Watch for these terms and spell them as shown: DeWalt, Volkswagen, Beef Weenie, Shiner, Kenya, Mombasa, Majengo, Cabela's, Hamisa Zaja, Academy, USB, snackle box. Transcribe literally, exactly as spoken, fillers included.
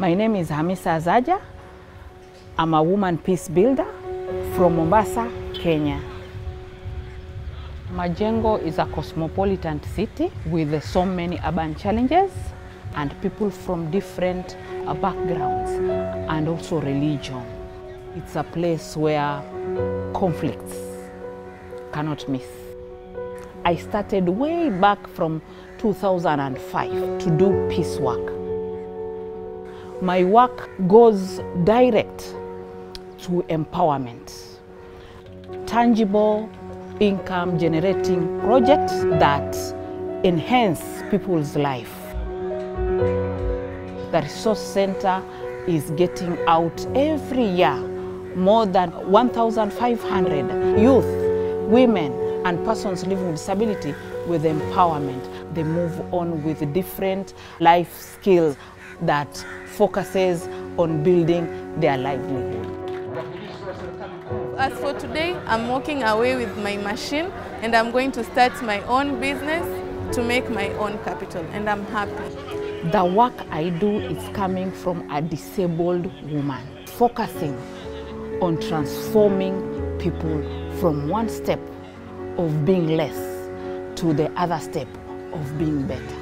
My name is Hamisa Zaja. I'm a woman peace builder from Mombasa, Kenya. Majengo is a cosmopolitan city with so many urban challenges and people from different backgrounds and also religion. It's a place where conflicts cannot miss. I started way back from two thousand five to do peace work. My work goes direct to empowerment, tangible income generating projects that enhance people's life. The resource center is getting out every year more than one thousand five hundred youth, women, and persons living with disability with empowerment. They move on with different life skills that focuses on building their livelihood. As for today, I'm walking away with my machine and I'm going to start my own business to make my own capital, and I'm happy. The work I do is coming from a disabled woman, focusing on transforming people from one step of being less to the other step of being better.